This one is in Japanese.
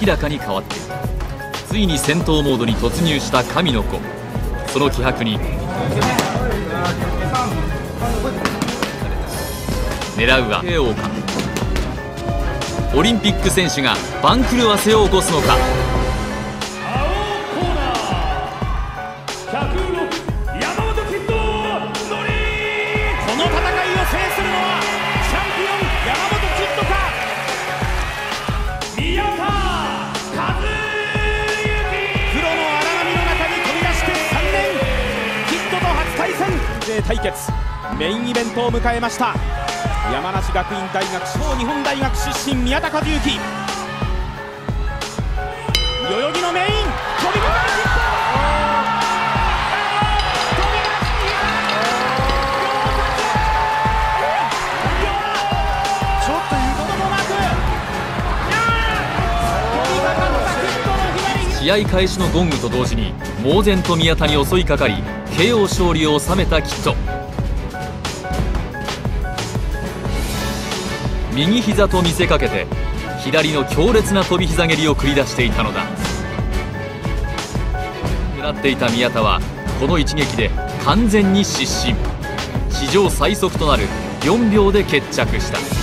明らかに変わっている。ついに戦闘モードに突入した神の子。その気迫に狙うは KO か、オリンピック選手が番狂わせを起こすのか。対決メインイベントを迎えました。山梨学院大学小日本大学出身宮田和幸、代々木のメイン飛び込まれていった。ちょっと言うこともなく飛びかかったヒットの左。試合開始のゴングと同時に猛然と宮田に襲いかかり、KO 勝利を収めたキッド。右膝と見せかけて左の強烈な飛び膝蹴りを繰り出していたのだ。狙っていた宮田はこの一撃で完全に失神。史上最速となる4秒で決着した。